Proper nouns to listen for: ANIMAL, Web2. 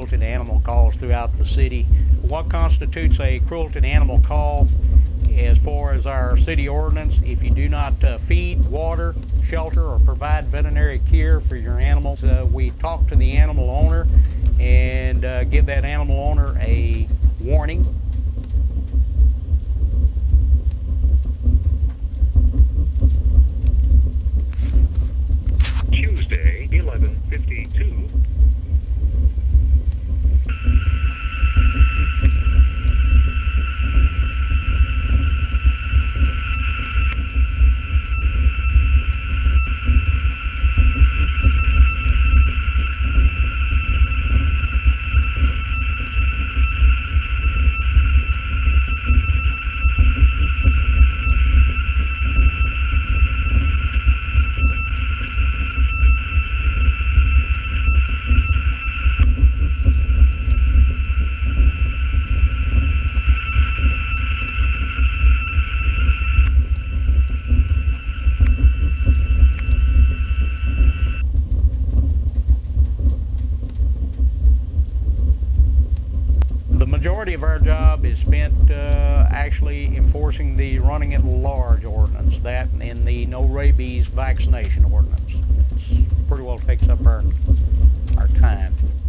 cruelty to animal calls throughout the city. What constitutes a cruelty to animal call as far as our city ordinance? If you do not feed, water, shelter, or provide veterinary care for your animals, we talk to the animal owner and give that animal owner a warning. Tuesday, 11:52. The majority of our job is spent actually enforcing the running at large ordinance, that and the no rabies vaccination ordinance. It pretty well takes up our time.